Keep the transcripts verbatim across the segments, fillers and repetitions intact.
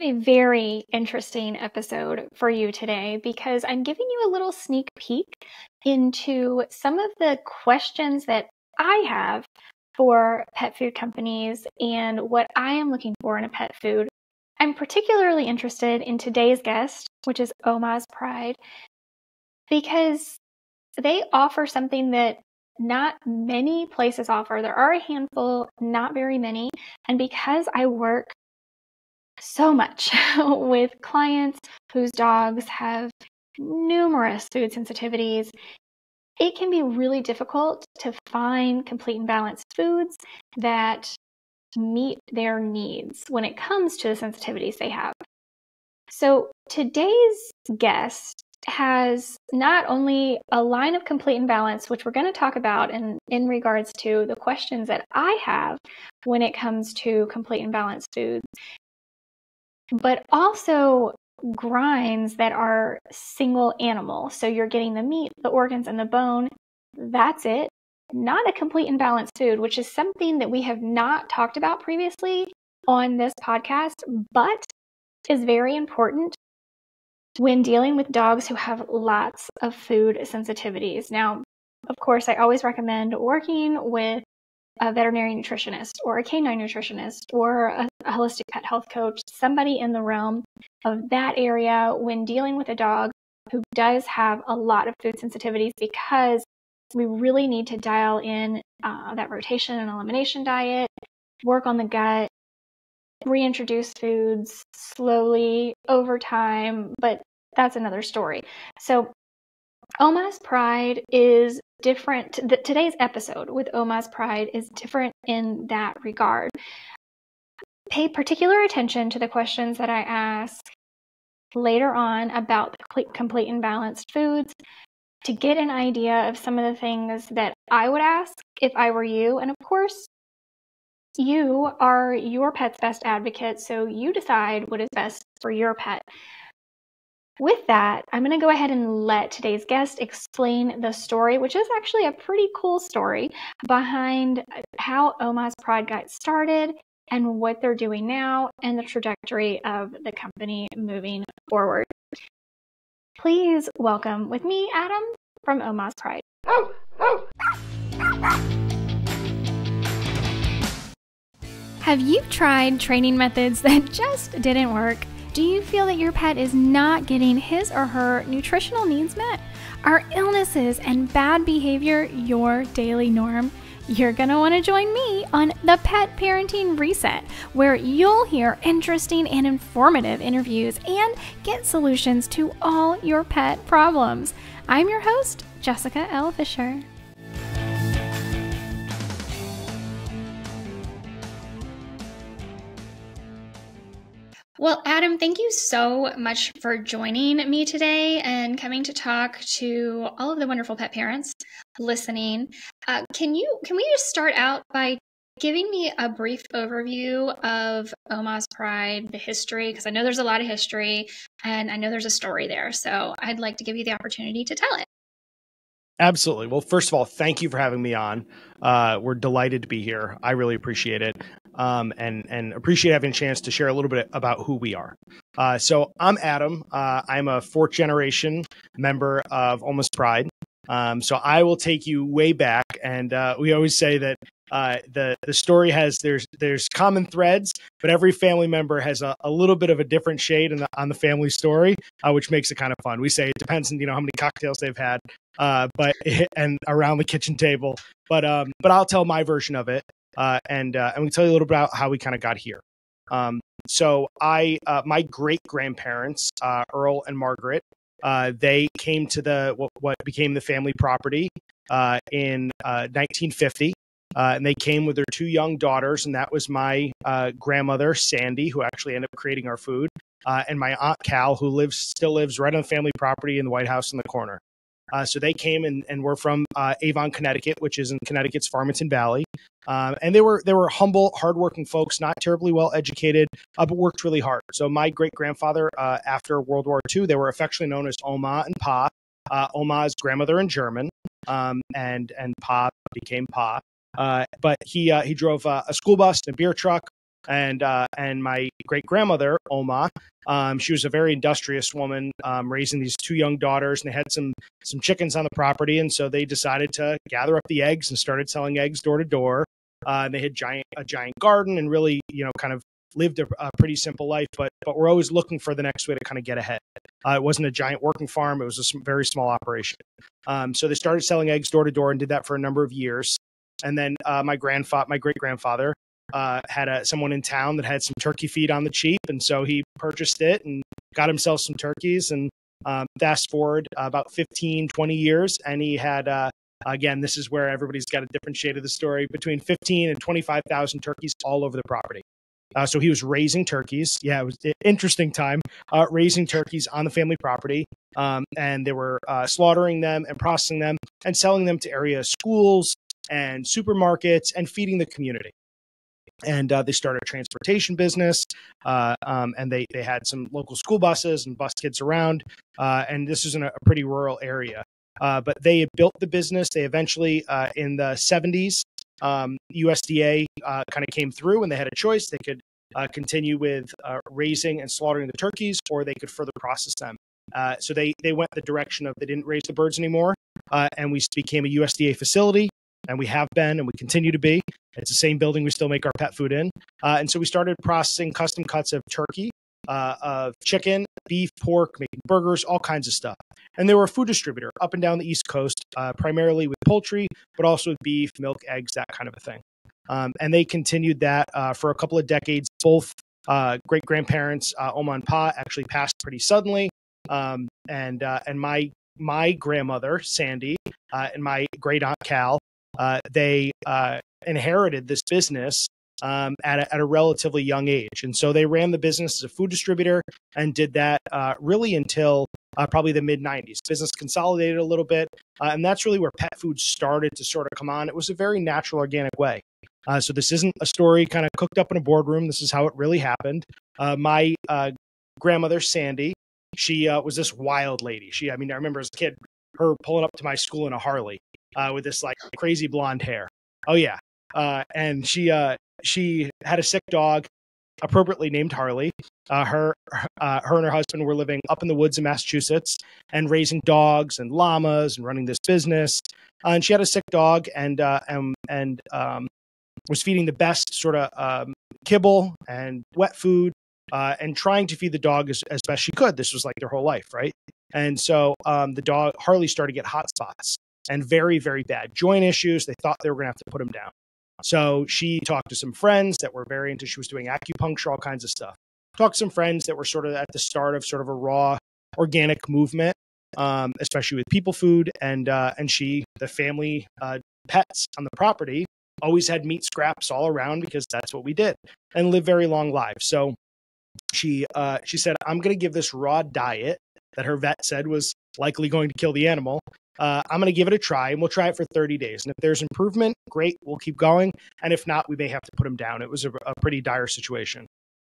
A very interesting episode for you today, because I'm giving you a little sneak peek into some of the questions that I have for pet food companies and what I am looking for in a pet food. I'm particularly interested in today's guest, which is Oma's Pride, because they offer something that not many places offer. There are a handful, not very many, and because I work so much with clients whose dogs have numerous food sensitivities, it can be really difficult to find complete and balanced foods that meet their needs when it comes to the sensitivities they have. So today's guest has not only a line of complete and balanced, which we're going to talk about in, in regards to the questions that I have when it comes to complete and balanced foods, but also grinds that are single animal. So you're getting the meat, the organs, and the bone. That's it. Not a complete and balanced food, which is something that we have not talked about previously on this podcast, but is very important when dealing with dogs who have lots of food sensitivities. Now, of course, I always recommend working with a veterinary nutritionist or a canine nutritionist or a, a holistic pet health coach, somebody in the realm of that area when dealing with a dog who does have a lot of food sensitivities, because we really need to dial in uh, that rotation and elimination diet, work on the gut, reintroduce foods slowly over time, but that's another story. So Oma's Pride is different. Th- today's episode with Oma's Pride is different in that regard. Pay particular attention to the questions that I ask later on about the complete and balanced foods to get an idea of some of the things that I would ask if I were you. And of course, you are your pet's best advocate, so you decide what is best for your pet. With that, I'm going to go ahead and let today's guest explain the story, which is actually a pretty cool story behind how Oma's Pride got started and what they're doing now and the trajectory of the company moving forward. Please welcome with me, Adam, from Oma's Pride. Have you tried training methods that just didn't work? Do you feel that your pet is not getting his or her nutritional needs met? Are illnesses and bad behavior your daily norm? You're going to want to join me on the Pet Parenting Reset, where you'll hear interesting and informative interviews and get solutions to all your pet problems. I'm your host, Jessica L. Fisher. Well, Adam, thank you so much for joining me today and coming to talk to all of the wonderful pet parents listening. Uh, can you can we just start out by giving me a brief overview of Oma's Pride, the history, because I know there's a lot of history and I know there's a story there. So I'd like to give you the opportunity to tell it. Absolutely. Well, first of all, thank you for having me on. Uh, we're delighted to be here. I really appreciate it, um, and and appreciate having a chance to share a little bit about who we are. Uh, so I'm Adam. Uh, I'm a fourth generation member of Oma's Pride. Um, so I will take you way back, and uh, we always say that uh, the the story has there's there's common threads, but every family member has a, a little bit of a different shade in the, on the family story, uh, which makes it kind of fun. We say it depends on you know how many cocktails they've had, uh, but and around the kitchen table. But um, but I'll tell my version of it, uh, and uh, and we tell you a little bit about how we kind of got here. Um, so I uh, my great grandparents, uh, Earl and Margaret. Uh, they came to the what, what became the family property uh, in uh, nineteen fifty, uh, and they came with their two young daughters, and that was my uh, grandmother Sandy, who actually ended up creating our food, uh, and my aunt Cal, who lives still lives right on the family property in the White House in the corner. Uh, so they came and, and were from uh, Avon, Connecticut, which is in Connecticut's Farmington Valley, um, and they were they were humble, hardworking folks, not terribly well educated, uh, but worked really hard. So my great grandfather, uh, after World War Two, they were affectionately known as Oma and Pa. Uh, Oma's grandmother in German, um, and and Pa became Pa. Uh, but he uh, he drove uh, a school bus and a beer truck. and uh, and my great grandmother Oma, um, she was a very industrious woman, um, raising these two young daughters, and they had some some chickens on the property, and so they decided to gather up the eggs and started selling eggs door to door. Uh, and they had giant a giant garden, and really, you know, kind of lived a, a pretty simple life, but but we're always looking for the next way to kind of get ahead. Uh, it wasn't a giant working farm; it was a sm- very small operation. Um, so they started selling eggs door to door and did that for a number of years. And then uh, my grandfather, my great grandfather, uh, had a, someone in town that had some turkey feed on the cheap, and so he purchased it and got himself some turkeys. And um, fast forward uh, about fifteen, twenty years, and he had uh, again, this is where everybody's got a different shade of the story, between fifteen and twenty-five thousand turkeys all over the property. Uh, so he was raising turkeys. Yeah, it was an interesting time, uh, raising turkeys on the family property. Um, and they were uh, slaughtering them and processing them and selling them to area schools and supermarkets and feeding the community. And uh, they started a transportation business, uh, um, and they, they had some local school buses and bus kids around. Uh, and this is in a, a pretty rural area. Uh, but they had built the business. They eventually, uh, in the seventies, Um, U S D A uh, kind of came through, and they had a choice. They could uh, continue with uh, raising and slaughtering the turkeys, or they could further process them. Uh, so they they went the direction of they didn't raise the birds anymore, uh, and we became a U S D A facility, and we have been, and we continue to be. It's the same building we still make our pet food in. Uh, and so we started processing custom cuts of turkey, uh, of chicken, beef, pork, making burgers, all kinds of stuff. And they were a food distributor up and down the East Coast, uh, primarily with poultry, but also with beef, milk, eggs, that kind of a thing. Um, and they continued that uh, for a couple of decades. Both uh, great-grandparents, uh, Oma and Pa, actually passed pretty suddenly. Um, and uh, and my my grandmother, Sandy, uh, and my great-aunt Cal, uh, they uh, inherited this business Um, at, a, at a relatively young age. And so they ran the business as a food distributor and did that uh, really until uh, probably the mid nineties. Business consolidated a little bit, uh, and that's really where pet food started to sort of come on. It was a very natural, organic way. Uh, so this isn't a story kind of cooked up in a boardroom. This is how it really happened. Uh, my uh, grandmother, Sandy, she uh, was this wild lady. She, I mean, I remember as a kid, her pulling up to my school in a Harley uh, with this like crazy blonde hair. Oh, yeah. Uh, and she, uh, She had a sick dog, appropriately named Harley. Uh, her, uh, her and her husband were living up in the woods in Massachusetts and raising dogs and llamas and running this business. Uh, and she had a sick dog and uh, and and um, was feeding the best sort of um, kibble and wet food uh, and trying to feed the dog as, as best she could. This was like their whole life, right? And so um, the dog Harley started to get hot spots and very very bad joint issues. They thought they were going to have to put him down. So she talked to some friends that were very into, she was doing acupuncture, all kinds of stuff. Talked to some friends that were sort of at the start of sort of a raw organic movement, um, especially with people food. And uh, and she, the family uh, pets on the property always had meat scraps all around because that's what we did and lived very long lives. So she, uh, she said, I'm going to give this raw diet that her vet said was likely going to kill the animal. Uh, I'm going to give it a try, and we'll try it for thirty days. And if there's improvement, great, we'll keep going. And if not, we may have to put him down. It was a, a pretty dire situation.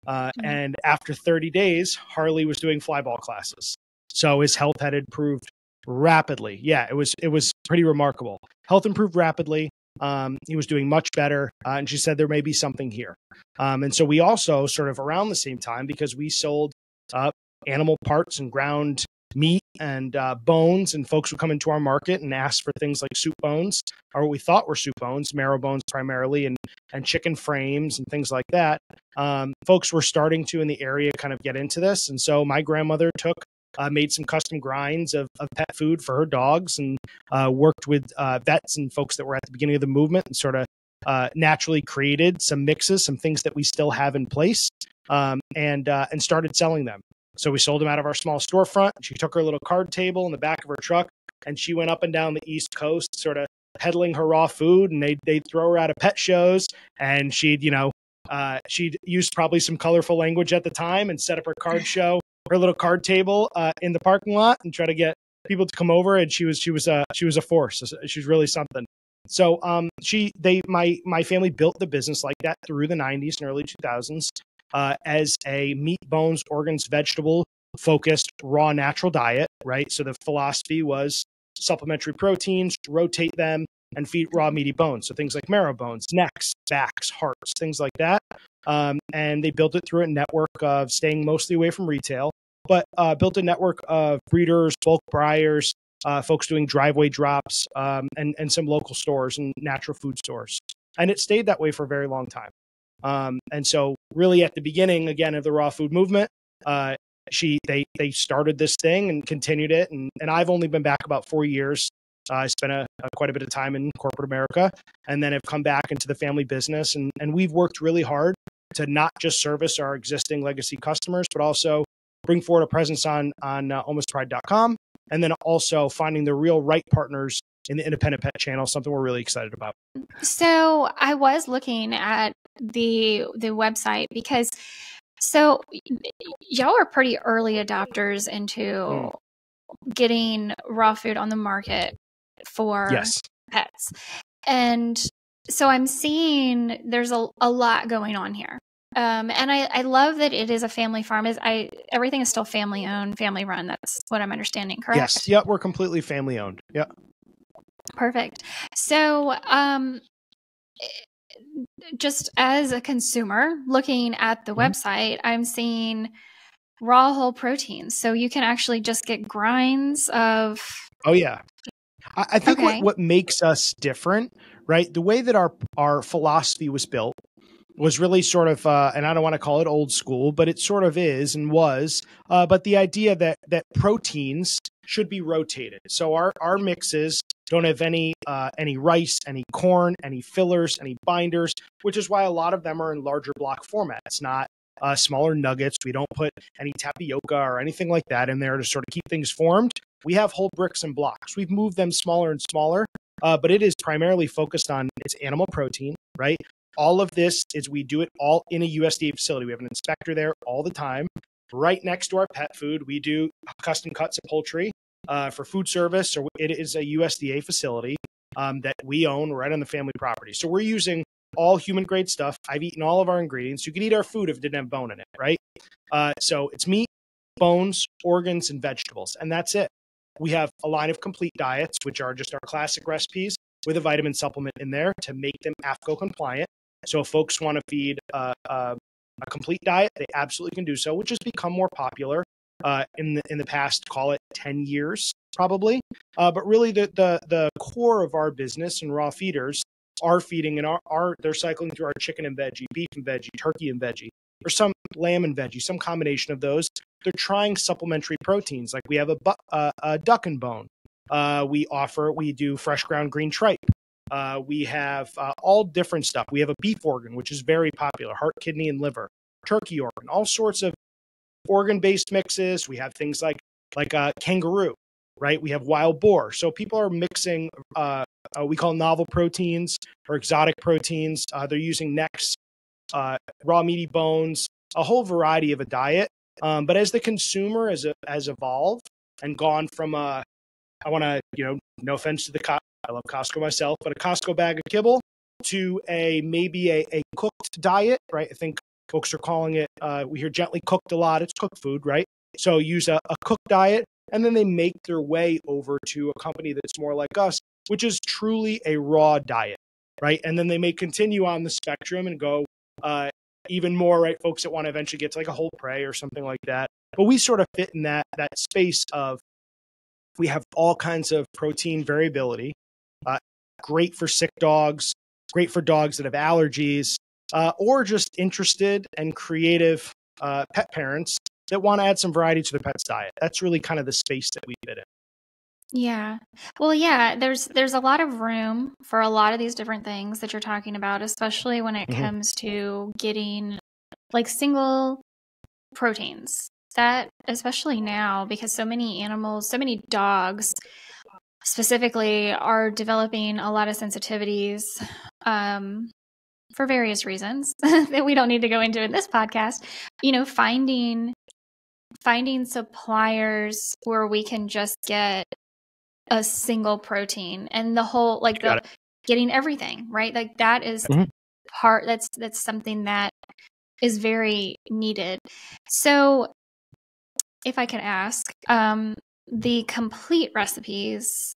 Uh, mm-hmm. And after thirty days, Harley was doing fly ball classes. So his health had improved rapidly. Yeah, it was it was pretty remarkable. Health improved rapidly. Um, he was doing much better. Uh, and she said there may be something here. Um, and so we also sort of around the same time, because we sold uh, animal parts and ground meat and uh, bones, and folks would come into our market and ask for things like soup bones, or what we thought were soup bones, marrow bones primarily, and and chicken frames and things like that. Um, folks were starting to in the area kind of get into this, and so my grandmother took uh, made some custom grinds of, of pet food for her dogs, and uh, worked with uh, vets and folks that were at the beginning of the movement, and sort of uh, naturally created some mixes, some things that we still have in place, um, and uh, and started selling them. So we sold them out of our small storefront. She took her little card table in the back of her truck, and she went up and down the East Coast sort of peddling her raw food, and they'd, they'd throw her out of pet shows, and she'd, you know, uh, she'd used probably some colorful language at the time and set up her card show, her little card table uh, in the parking lot and try to get people to come over. And she was, she was, uh, she was a force. She was really something. So um, she, they, my, my family built the business like that through the nineties and early two thousands. Uh, as a meat, bones, organs, vegetable-focused, raw, natural diet, right? So the philosophy was supplementary proteins, rotate them, and feed raw meaty bones. So things like marrow bones, necks, backs, hearts, things like that. Um, and they built it through a network of staying mostly away from retail, but uh, built a network of breeders, bulk buyers, uh, folks doing driveway drops, um, and, and some local stores and natural food stores. And it stayed that way for a very long time. Um, and so really at the beginning, again, of the raw food movement, uh, she, they, they started this thing and continued it. And, and I've only been back about four years. Uh, I spent a, a, quite a bit of time in corporate America, and then have come back into the family business. And, and we've worked really hard to not just service our existing legacy customers, but also bring forward a presence on, on uh, almost pride dot com. And then also finding the real right partners in the independent pet channel, something we're really excited about. So I was looking at the the website because, so y'all are pretty early adopters into mm. getting raw food on the market for yes. pets. And so I'm seeing there's a, a lot going on here. Um, and I, I love that it is a family farm. Is I everything is still family owned, family run. That's what I'm understanding, correct? Yes. Yep. We're completely family owned. Yep. Perfect. So, um, just as a consumer looking at the mm-hmm. website, I'm seeing raw whole proteins. So you can actually just get grinds of. Oh yeah, I, I think okay. what, what makes us different, right? The way that our our philosophy was built was really sort of, uh, and I don't want to call it old school, but it sort of is and was, uh, but the idea that that proteins should be rotated. So our our mixes don't have any uh, any rice, any corn, any fillers, any binders, which is why a lot of them are in larger block formats, not uh, smaller nuggets. We don't put any tapioca or anything like that in there to sort of keep things formed. We have whole bricks and blocks. We've moved them smaller and smaller, uh, but it is primarily focused on its animal protein, right? All of this is we do it all in a U S D A facility. We have an inspector there all the time. Right next to our pet food, we do custom cuts of poultry uh, for food service. Or it is a U S D A facility um, that we own right on the family property. So we're using all human grade stuff. I've eaten all of our ingredients. You could eat our food if it didn't have bone in it, right? Uh, so it's meat, bones, organs, and vegetables. And that's it. We have a line of complete diets, which are just our classic recipes with a vitamin supplement in there to make them A F C O compliant. So if folks want to feed uh, uh, a complete diet, they absolutely can do so, which has become more popular uh, in the in the past, call it ten years probably. Uh, but really, the, the the core of our business and raw feeders are feeding and are, are they're cycling through our chicken and veggie, beef and veggie, turkey and veggie, or some lamb and veggie, some combination of those. They're trying supplementary proteins, like we have a, uh, a duck and bone. Uh, we offer we do fresh ground green tripe. Uh, we have uh, all different stuff. We have a beef organ, which is very popular, heart, kidney, and liver, turkey organ, all sorts of organ-based mixes. We have things like like uh, kangaroo, right? We have wild boar. So people are mixing, uh, uh, we call novel proteins or exotic proteins. Uh, they're using necks, uh, raw meaty bones, a whole variety of a diet. Um, but as the consumer has, has evolved and gone from, uh, I want to, you know, no offense to the cop, I love Costco myself, but a Costco bag of kibble to a maybe a, a cooked diet, right? I think folks are calling it, uh, we hear gently cooked a lot. It's cooked food, right? So use a, a cooked diet, and then they make their way over to a company that's more like us, which is truly a raw diet, right? And then they may continue on the spectrum and go uh, even more, right? Folks that want to eventually get to like a whole prey or something like that. But we sort of fit in that, that space of we have all kinds of protein variability. Uh, great for sick dogs, great for dogs that have allergies, uh, or just interested and creative uh, pet parents that want to add some variety to their pet's diet. That's really kind of the space that we fit in. Yeah. Well, yeah, there's there's a lot of room for a lot of these different things that you're talking about, especially when it mm-hmm. comes to getting like single proteins. That, especially now, because so many animals, so many dogs specifically are developing a lot of sensitivities um, for various reasons that we don't need to go into in this podcast. You know, finding finding suppliers where we can just get a single protein and the whole, like the, getting everything, right? Like that is mm-hmm. part, that's, that's something that is very needed. So if I can ask, um, the complete recipes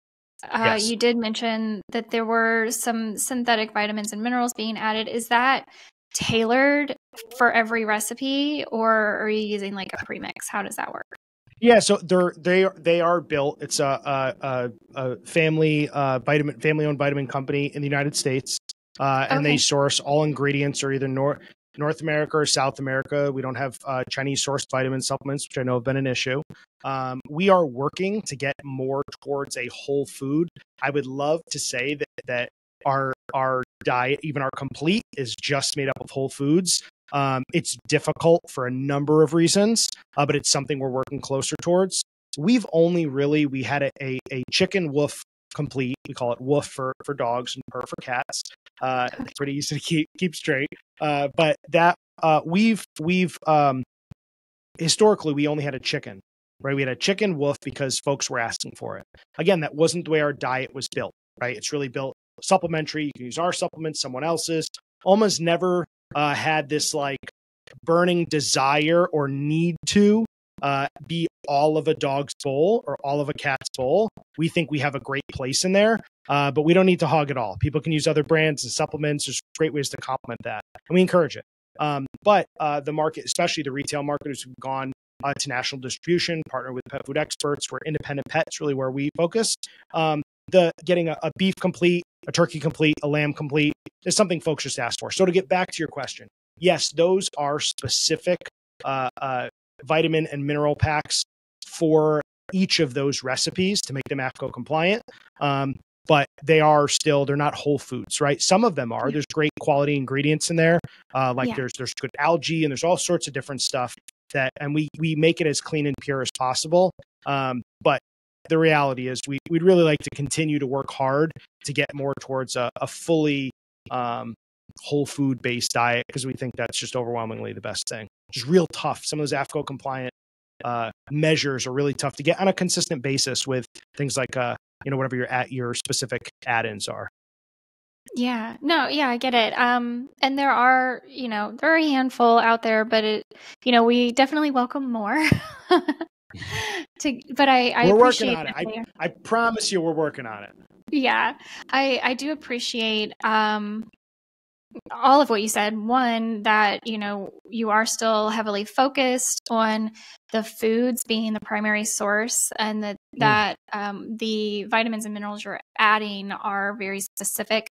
Uh, yes. You did mention that there were some synthetic vitamins and minerals being added. Is that tailored for every recipe, or are you using like a premix? How does that work? Yeah, so they're they are they are built. It's a a, a family uh, vitamin family owned vitamin company in the United States, uh, and okay. they source all ingredients are either North North America or South America. We don't have uh, Chinese sourced vitamin supplements, which I know have been an issue. Um, we are working to get more towards a whole food. I would love to say that that our our diet, even our complete, is just made up of whole foods. Um, it's difficult for a number of reasons, uh, but it's something we're working closer towards. We've only really, we had a, a, a chicken woof complete. We call it woof for, for dogs and purr for cats. Uh, it's pretty easy to keep, keep straight. Uh, but that, uh, we've, we've, um, historically we only had a chicken, right? We had a chicken woof because folks were asking for it. Again, that wasn't the way our diet was built, right? It's really built supplementary. You can use our supplements, someone else's. Almost never Uh, had this like burning desire or need to uh, be all of a dog's bowl or all of a cat's bowl. We think we have a great place in there, uh, but we don't need to hog it all. People can use other brands and supplements. There's great ways to complement that, and we encourage it. Um, but uh, the market, especially the retail market, has gone uh, to national distribution, partner with pet food experts. We're independent pets, really where we focus. Um, the getting a, a beef complete, a turkey complete, a lamb complete, it's something folks just asked for. So to get back to your question, yes, those are specific uh, uh, vitamin and mineral packs for each of those recipes to make them A F C O compliant. Um, but they are still, they're not whole foods, right? Some of them are. Yeah. There's great quality ingredients in there. Uh, like yeah. there's there's good algae and there's all sorts of different stuff that, and we, we make it as clean and pure as possible. Um, but the reality is we, we'd really like to continue to work hard to get more towards a, a fully um whole food based diet, because we think that's just overwhelmingly the best thing. Just real tough. Some of those A F C O compliant uh measures are really tough to get on a consistent basis with things like uh you know whatever your at your specific add-ins are. Yeah. No, yeah, I get it. Um and there are, you know, there are a handful out there, but it you know, we definitely welcome more. to but I I We're appreciate working on it. I, I promise you we're working on it. Yeah, I, I do appreciate um, all of what you said. One, that, you know, you are still heavily focused on the foods being the primary source, and that, mm. that um, the vitamins and minerals you're adding are very specific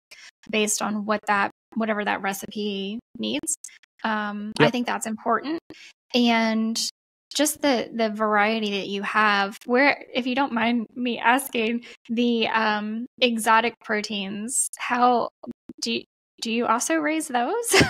based on what that, whatever that recipe needs. Um, yep. I think that's important. And just the, the variety that you have, where, if you don't mind me asking, the um, exotic proteins, how do you, do you also raise those?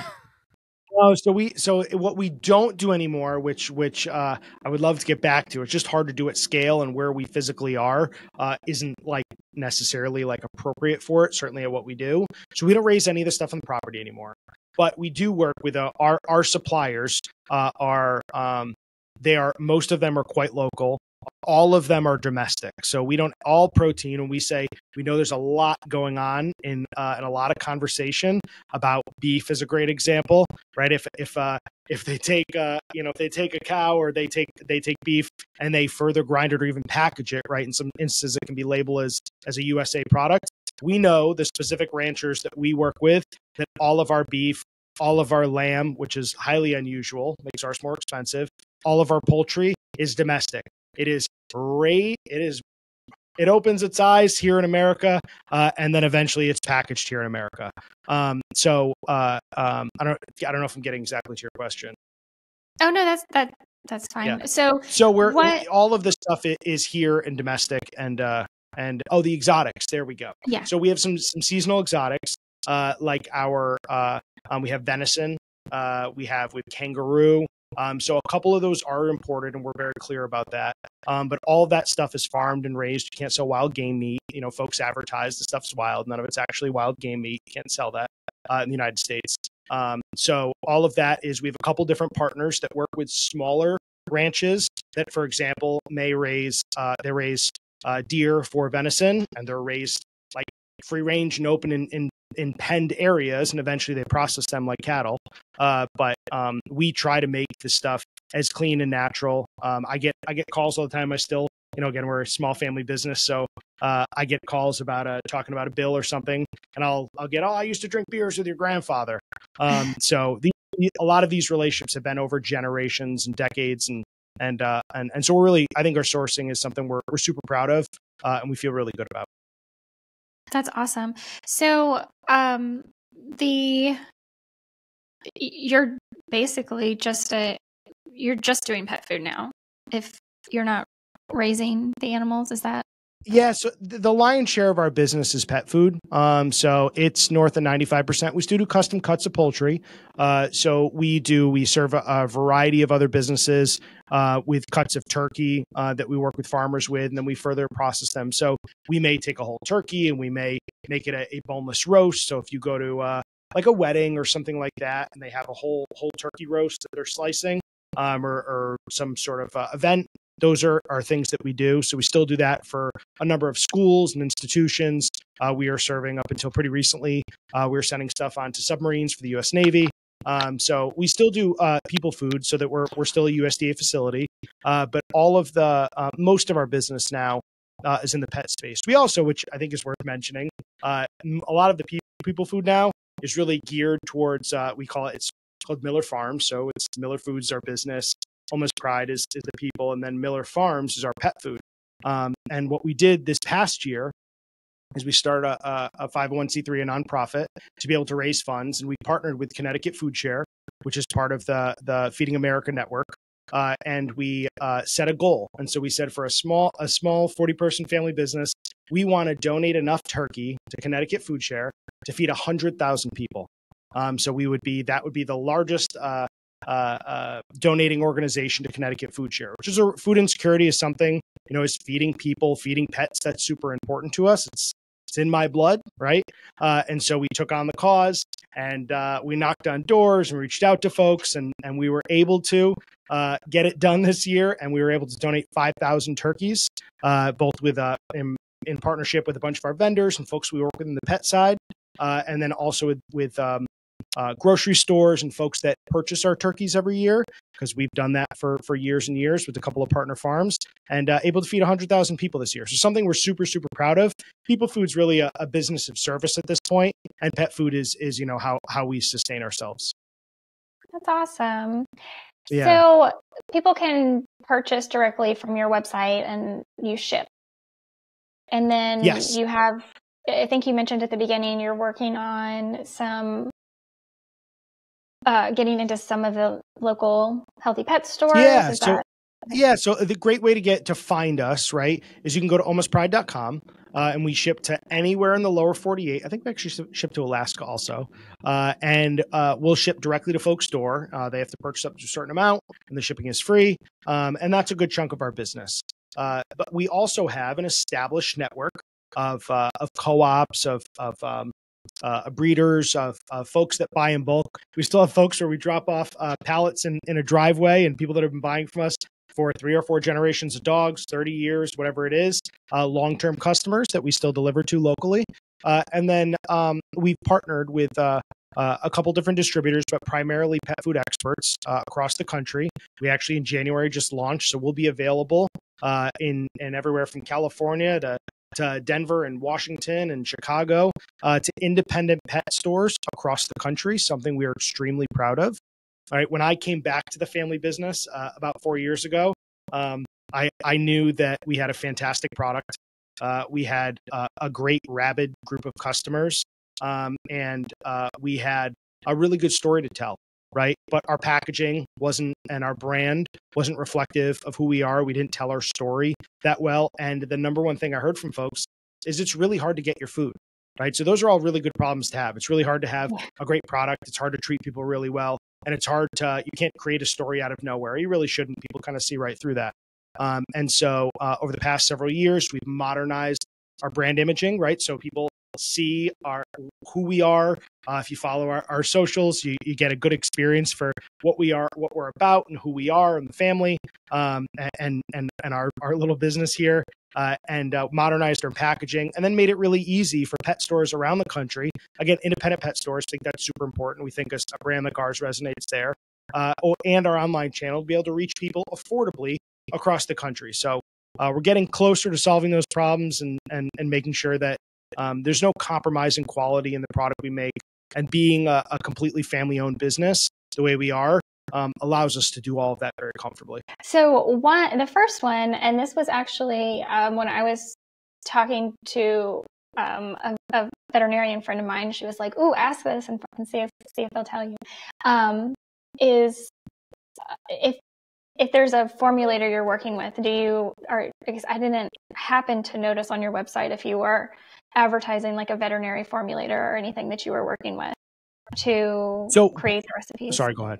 Oh, so we, so what we don't do anymore, which, which uh, I would love to get back to, it's just hard to do at scale, and where we physically are uh, isn't like necessarily like appropriate for it, certainly at what we do. So we don't raise any of the stuff on the property anymore, but we do work with uh, our, our suppliers uh, are, um, They are, most of them are quite local. All of them are domestic. So we don't all protein. And we say, we know there's a lot going on in, uh, in a lot of conversation about beef is a great example, right? If, if, uh, if they take, uh, you know, if they take a cow or they take, they take beef and they further grind it or even package it, right? In some instances, it can be labeled as, as a U S A product. We know the specific ranchers that we work with, that all of our beef, all of our lamb, which is highly unusual, makes ours more expensive, all of our poultry is domestic. It is great. It is, it opens its eyes here in America, uh, and then eventually it's packaged here in America. Um, so uh, um, I don't, I don't know if I'm getting exactly to your question. Oh no, that's that, that's fine. Yeah. So, so we're what... all of the stuff is here in domestic, and uh, and oh, the exotics. There we go. Yeah. So we have some some seasonal exotics, uh, like our uh, um, we have venison, uh, we have with kangaroo. Um, so a couple of those are imported, and we're very clear about that. Um, but all that stuff is farmed and raised. You can't sell wild game meat. You know, folks advertise the stuff's wild. None of it's actually wild game meat. You can't sell that uh, in the United States. Um, so all of that is, we have a couple different partners that work with smaller ranches that, for example, may raise, uh, they raise uh, deer for venison, and they're raised like free range and open in, in in penned areas, and eventually they process them like cattle. Uh, but um, we try to make the stuff as clean and natural. Um, I get I get calls all the time. I still You know, again, we're a small family business, so uh, I get calls about uh, talking about a bill or something, and I'll I'll get, oh, I used to drink beers with your grandfather. Um, so the, a lot of these relationships have been over generations and decades, and and uh, and and so we're really, I think our sourcing is something we're we're super proud of, uh, and we feel really good about. That's awesome. So um, the you're basically just a you're just doing pet food now, if you're not raising the animals, is that? Yeah. So the lion's share of our business is pet food. Um, so it's north of ninety-five percent. We still do custom cuts of poultry. Uh, so we do, we serve a, a variety of other businesses uh, with cuts of turkey uh, that we work with farmers with, and then we further process them. So we may take a whole turkey and we may make it a, a boneless roast. So if you go to uh, like a wedding or something like that, and they have a whole, whole turkey roast that they're slicing, um, or, or some sort of uh, event, those are, are things that we do. So we still do that for a number of schools and institutions. Uh, we are serving up until pretty recently. Uh, we were sending stuff onto submarines for the U S Navy. Um, so we still do uh, people food, so that we're, we're still a U S D A facility. Uh, but all of the, uh, most of our business now uh, is in the pet space. We also, which I think is worth mentioning, uh, a lot of the pe people food now is really geared towards, uh, we call it, it's called Miller Farms. So it's Miller Foods, our business. Almost Pride is, is the people, and then Miller Farms is our pet food. Um, and what we did this past year is we started a, a five oh one c three, a nonprofit, to be able to raise funds. And we partnered with Connecticut Food Share, which is part of the, the Feeding America network. Uh, and we uh, set a goal. And so we said, for a small, a small forty person family business, we want to donate enough turkey to Connecticut Food Share to feed one hundred thousand people. Um, so we would be, that would be the largest uh, Uh, uh, donating organization to Connecticut Food Share, which is a, food insecurity is something, you know, is feeding people, feeding pets. That's super important to us. It's, it's in my blood. Right. Uh, and so we took on the cause, and uh, we knocked on doors and reached out to folks, and, and we were able to uh, get it done this year. And we were able to donate five thousand turkeys, uh, both with, uh, in, in partnership with a bunch of our vendors and folks we work with in the pet side. Uh, and then also with, with, um, Uh, grocery stores and folks that purchase our turkeys every year, because we've done that for for years and years with a couple of partner farms, and uh, able to feed one hundred thousand people this year. So something we're super, super proud of. People food's really a, a business of service at this point, and pet food is, is you know, how, how we sustain ourselves. That's awesome. Yeah. So people can purchase directly from your website, and you ship. And then yes. you have, I think you mentioned at the beginning, you're working on some Uh, getting into some of the local healthy pet stores. Yeah, so, that... yeah, so the great way to get to find us, right, is you can go to almost pride dot com, uh, and we ship to anywhere in the lower forty-eight. I think we actually ship to Alaska also. Uh, and uh, we'll ship directly to folks' door. Uh, they have to purchase up to a certain amount, and the shipping is free. Um, and that's a good chunk of our business. Uh, but we also have an established network of, uh, of co-ops, of, of um, Uh, breeders, of uh, uh, folks that buy in bulk. We still have folks where we drop off uh, pallets in, in a driveway, and people that have been buying from us for three or four generations of dogs, thirty years, whatever it is, uh, long-term customers that we still deliver to locally. Uh, and then um, we've partnered with uh, uh, a couple different distributors, but primarily pet food experts uh, across the country. We actually in January just launched, so we'll be available uh, in, in everywhere from California to to Denver and Washington and Chicago, uh, to independent pet stores across the country, something we are extremely proud of. All right. When I came back to the family business uh, about four years ago, um, I, I knew that we had a fantastic product. Uh, we had uh, a great, rabid group of customers, um, and uh, we had a really good story to tell. Right. But our packaging wasn't, and our brand wasn't reflective of who we are. We didn't tell our story that well. And the number one thing I heard from folks is it's really hard to get your food. Right. So those are all really good problems to have. It's really hard to have a great product. It's hard to treat people really well. And it's hard to, you can't create a story out of nowhere. You really shouldn't. People kind of see right through that. Um, and so uh, over the past several years, we've modernized our brand imaging. Right. So people see our who we are. Uh, if you follow our, our socials, you, you get a good experience for what we are, what we're about, and who we are, and the family, um, and and and our our little business here. Uh, and uh, modernized our packaging, and then made it really easy for pet stores around the country. Again, independent pet stores, think that's super important. We think a brand like ours resonates there, uh, and our online channel to be able to reach people affordably across the country. So Uh, we're getting closer to solving those problems and and, and making sure that um, there's no compromise in quality in the product we make. And being a, a completely family-owned business, the way we are, um, allows us to do all of that very comfortably. So one, the first one, and this was actually um, when I was talking to um, a, a veterinarian friend of mine, she was like, "Ooh, ask this and, and see if see if they'll tell you." Um, is if if there's a formulator you're working with, do you or because I didn't happen to notice on your website if you were advertising like a veterinary formulator or anything that you were working with to so, create the recipes. Sorry, go ahead.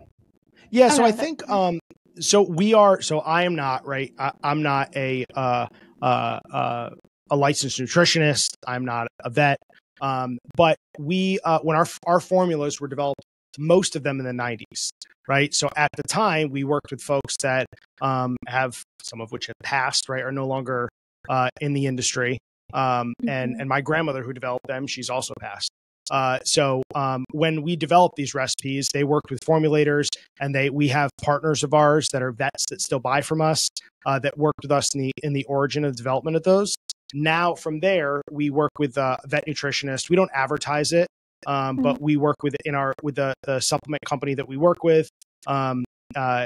Yeah, okay, so I but, think um, so we are. So I am not right. I, I'm not a uh, uh, uh, a licensed nutritionist. I'm not a vet. Um, but we uh, when our our formulas were developed, most of them in the nineties, right? So at the time, we worked with folks that um, have some of which have passed, right, are no longer uh, in the industry. Um, and, and my grandmother who developed them, she's also passed. Uh, so, um, when we developed these recipes, they worked with formulators and they, we have partners of ours that are vets that still buy from us, uh, that worked with us in the, in the origin of the development of those. Now from there, we work with uh, a vet nutritionist. We don't advertise it. Um, mm-hmm. but we work with in our, with the, the supplement company that we work with, um, uh,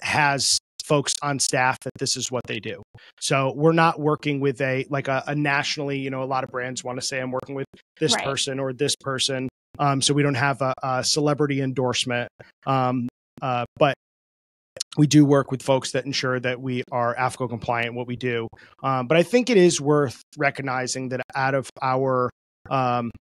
has folks on staff that this is what they do. So we're not working with a, like a, a nationally, you know, a lot of brands want to say I'm working with this right. person or this person. Um, so we don't have a, a celebrity endorsement. Um, uh, but we do work with folks that ensure that we are A F C O compliant, what we do. Um, but I think it is worth recognizing that out of our, um,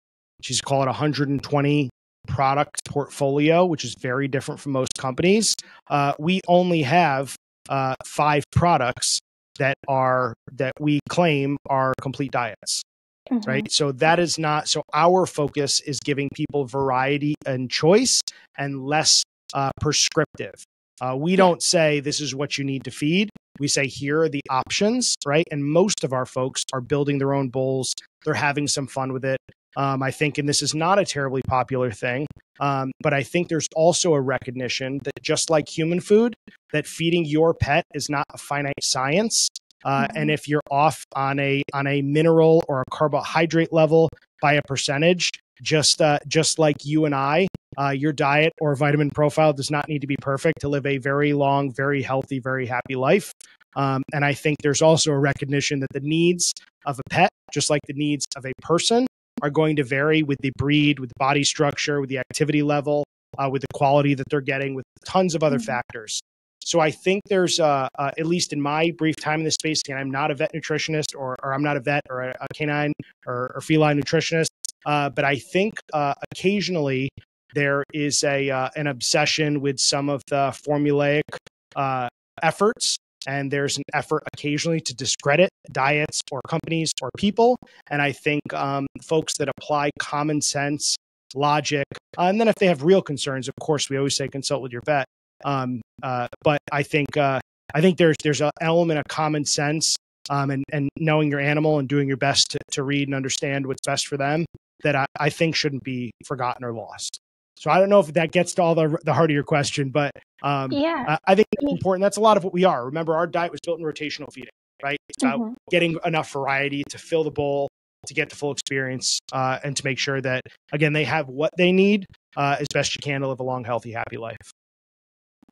she's call it one hundred twenty product portfolio, which is very different from most companies. Uh, we only have Uh, five products that are that we claim are complete diets, mm-hmm. right? So that is not so. Our focus is giving people variety and choice, and less uh, prescriptive. Uh, we don't say this is what you need to feed. We say here are the options, right? And most of our folks are building their own bowls. They're having some fun with it. Um, I think, and this is not a terribly popular thing, um, but I think there's also a recognition that just like human food, that feeding your pet is not a finite science. Uh, mm-hmm. And if you're off on a on a mineral or a carbohydrate level by a percentage, just uh, just like you and I, uh, your diet or vitamin profile does not need to be perfect to live a very long, very healthy, very happy life. Um, and I think there's also a recognition that the needs of a pet, just like the needs of a person, are going to vary with the breed, with the body structure, with the activity level, uh, with the quality that they're getting, with tons of other mm-hmm. factors. So I think there's, uh, uh, at least in my brief time in this space, and I'm not a vet nutritionist or, or I'm not a vet or a, a canine or, or feline nutritionist, uh, but I think uh, occasionally there is a uh, an obsession with some of the formulaic uh, efforts. And there's an effort occasionally to discredit diets or companies or people. And I think um, folks that apply common sense, logic, uh, and then if they have real concerns, of course, we always say consult with your vet. Um, uh, but I think uh, I think there's there's an element of common sense um, and, and knowing your animal and doing your best to, to read and understand what's best for them that I, I think shouldn't be forgotten or lost. So I don't know if that gets to all the, the heart of your question, but um, yeah. I, I think it's important. That's a lot of what we are. Remember, our diet was built in rotational feeding, right? It's about mm-hmm. getting enough variety to fill the bowl, to get the full experience, uh, and to make sure that, again, they have what they need uh, as best you can to live a long, healthy, happy life.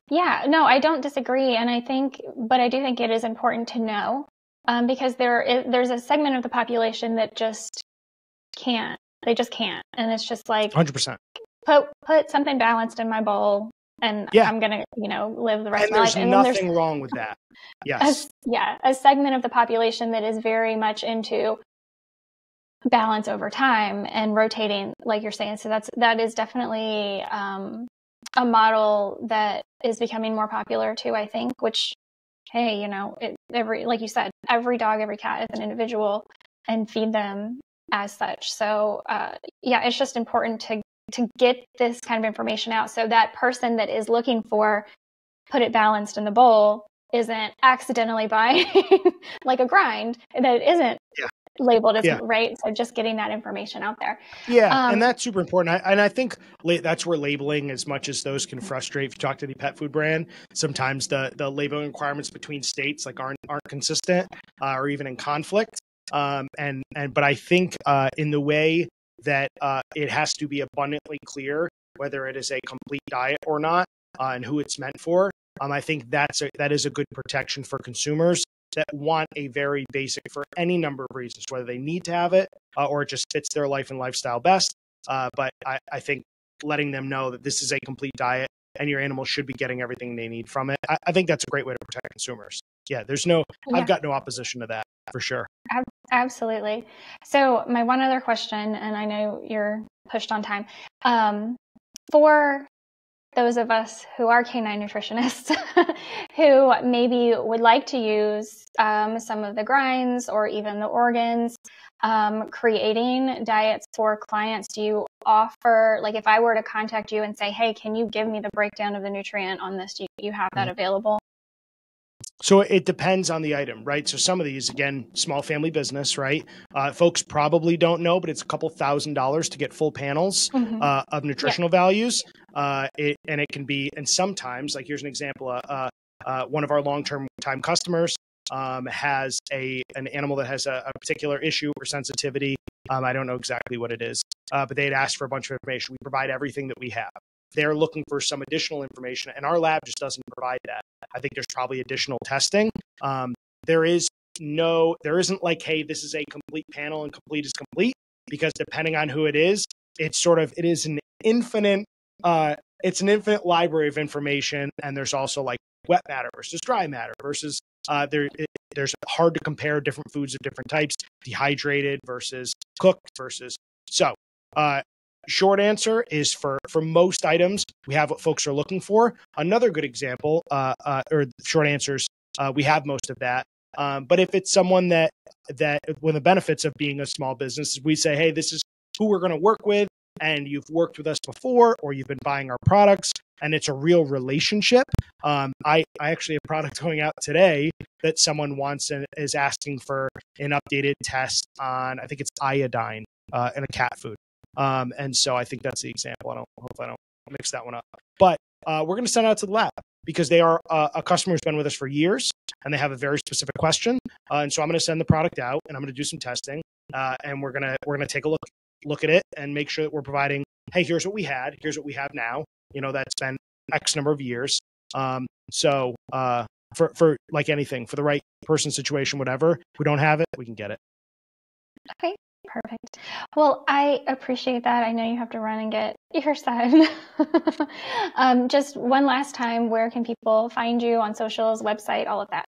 Yeah, no, I don't disagree. And I think, but I do think it is important to know um, because there is, there's a segment of the population that just can't. They just can't. And it's just like one hundred percent. Put, put something balanced in my bowl and yeah. I'm going to, you know, live the rest and of my life. And there's nothing wrong with that. Yes. A, yeah. A segment of the population that is very much into balance over time and rotating, like you're saying. So that's, that is definitely um, a model that is becoming more popular too, I think, which, hey, you know, it, every, like you said, every dog, every cat is an individual and feed them as such. So uh, yeah, it's just important to to get this kind of information out. So that person that is looking for put it balanced in the bowl isn't accidentally buying like a grind that isn't yeah. labeled as yeah. right. So just getting that information out there. Yeah. Um, and that's super important. I, and I think la- that's where labeling, as much as those can frustrate, if you talk to any pet food brand, sometimes the, the labeling requirements between states like aren't, aren't consistent uh, or even in conflict. Um, and, and, but I think uh, in the way that uh, it has to be abundantly clear whether it is a complete diet or not uh, and who it's meant for. Um, I think that's a, that is a good protection for consumers that want a very basic for any number of reasons, whether they need to have it uh, or it just fits their life and lifestyle best. Uh, but I, I think letting them know that this is a complete diet and your animal should be getting everything they need from it. I, I think that's a great way to protect consumers. Yeah, there's no, yeah. I've got no opposition to that for sure. Absolutely. So my one other question, and I know you're pushed on time, um, for those of us who are canine nutritionists who maybe would like to use um, some of the grinds or even the organs, um, creating diets for clients, do you offer, like if I were to contact you and say, hey, can you give me the breakdown of the nutrient on this? Do you have that available? So it depends on the item, right? So some of these, again, small family business, right? Uh, folks probably don't know, but it's a couple thousand dollars to get full panels mm-hmm. uh, of nutritional yeah. values. Uh, it, and it can be, and sometimes, like here's an example, uh, uh, one of our long-term time customers um, has a an animal that has a, a particular issue or sensitivity. Um, I don't know exactly what it is, uh, but they had asked for a bunch of information. We provide everything that we have. They're looking for some additional information, and our lab just doesn't provide that. I think there's probably additional testing. Um, there is no, there isn't like, hey, this is a complete panel and complete is complete, because depending on who it is, it's sort of, it is an infinite, uh, it's an infinite library of information. And there's also like wet matter versus dry matter versus uh, there, it, there's hard to compare different foods of different types, dehydrated versus cooked versus so. Uh, Short answer is for, for most items, we have what folks are looking for. Another good example, uh, uh, or short answers, uh, we have most of that. Um, but if it's someone that, that one of the benefits of being a small business is we say, hey, this is who we're going to work with, and you've worked with us before, or you've been buying our products, and it's a real relationship. Um, I, I actually have a product going out today that someone wants and is asking for an updated test on, I think it's iodine uh, in a cat food. Um, and so I think that's the example. I don't, hopefully I don't mix that one up, but, uh, we're going to send out to the lab because they are uh, a customer who's been with us for years and they have a very specific question. Uh, and so I'm going to send the product out and I'm going to do some testing. Uh, and we're going to, we're going to take a look, look at it and make sure that we're providing, hey, here's what we had, here's what we have now, you know, that's been X number of years. Um, so, uh, for, for like anything, for the right person, situation, whatever, if we don't have it, we can get it. Okay. Perfect. Well, I appreciate that. I know you have to run and get your son. um, just one last time, where can people find you on socials, website, all of that?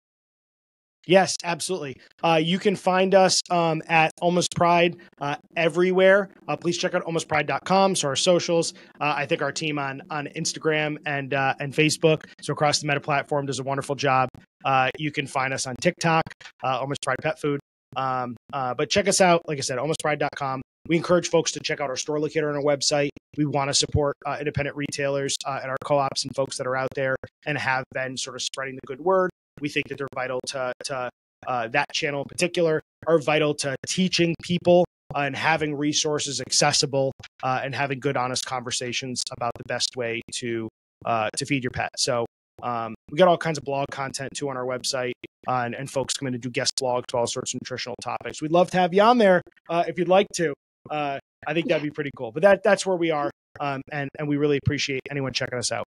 Yes, absolutely. Uh, you can find us um, at Almost Pride uh, everywhere. Uh, please check out almost pride dot com. So our socials, uh, I think our team on on Instagram and uh, and Facebook, so across the Meta platform, does a wonderful job. Uh, you can find us on TikTok, uh, Almost Pride Pet Food. Um, uh, but check us out, like I said, almost pride dot com. We encourage folks to check out our store locator on our website. We want to support uh, independent retailers uh, and our co-ops and folks that are out there and have been sort of spreading the good word. We think that they're vital to, to uh, that channel in particular, are vital to teaching people uh, and having resources accessible uh, and having good, honest conversations about the best way to, uh, to feed your pet. So, um, we got all kinds of blog content too on our website. Uh, and, and folks come in to do guest blogs to all sorts of nutritional topics. We'd love to have you on there uh, if you'd like to. Uh, I think that'd be pretty cool. But that that's where we are, um, and, and we really appreciate anyone checking us out.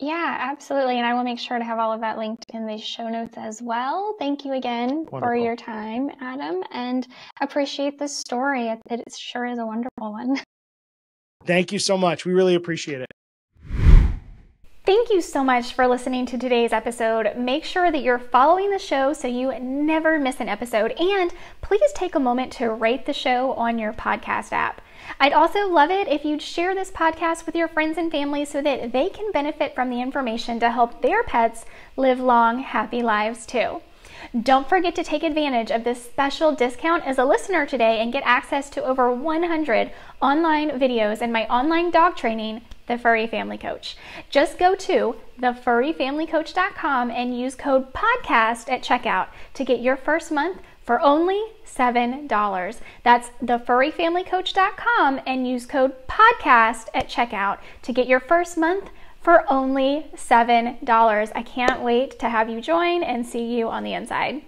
Yeah, absolutely. And I will make sure to have all of that linked in the show notes as well. Thank you again wonderful. For your time, Adam, and appreciate this story. It, it sure is a wonderful one. Thank you so much. We really appreciate it. Thank you so much for listening to today's episode. Make sure that you're following the show so you never miss an episode. And please take a moment to rate the show on your podcast app. I'd also love it if you'd share this podcast with your friends and family so that they can benefit from the information to help their pets live long, happy lives too. Don't forget to take advantage of this special discount as a listener today and get access to over one hundred online videos and my online dog training, The Furry Family Coach. Just go to the furry family coach dot com and use code podcast at checkout to get your first month for only seven dollars. That's the furry family coach dot com and use code podcast at checkout to get your first month for only seven dollars. I can't wait to have you join and see you on the inside.